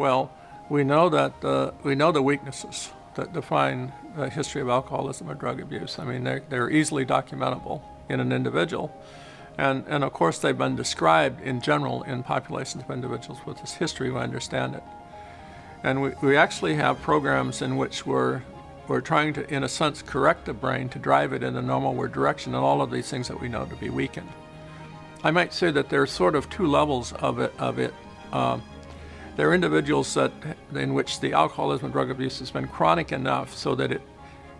well, we know the weaknesses that define the history of alcoholism or drug abuse. I mean, they're easily documentable in an individual. And of course, they've been described in general in populations of individuals with this history who understand it. And we actually have programs in which we're trying to, in a sense, correct the brain to drive it in a normal direction, and all of these things that we know to be weakened. I might say that there are sort of two levels of it. There are individuals that, in which the alcoholism and drug abuse has been chronic enough so that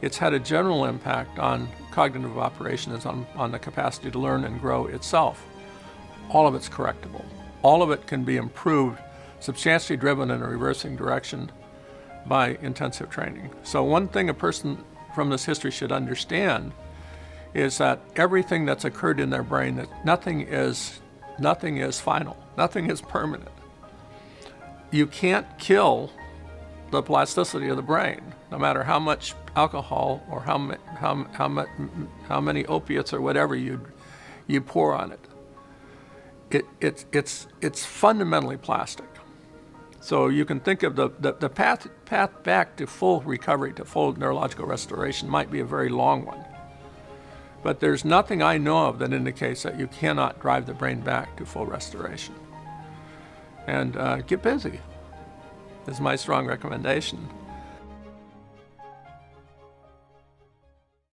it's had a general impact on cognitive operations, on the capacity to learn and grow itself. All of it's correctable. All of it can be improved, substantially driven in a reversing direction by intensive training. So one thing a person from this history should understand is that everything that's occurred in their brain, that nothing is final, nothing is permanent. You can't kill the plasticity of the brain, no matter how much alcohol or how many opiates or whatever you pour on it. It's fundamentally plastic. So you can think of the path back to full recovery, to full neurological restoration might be a very long one. But there's nothing I know of that indicates that you cannot drive the brain back to full restoration. And get busy is my strong recommendation.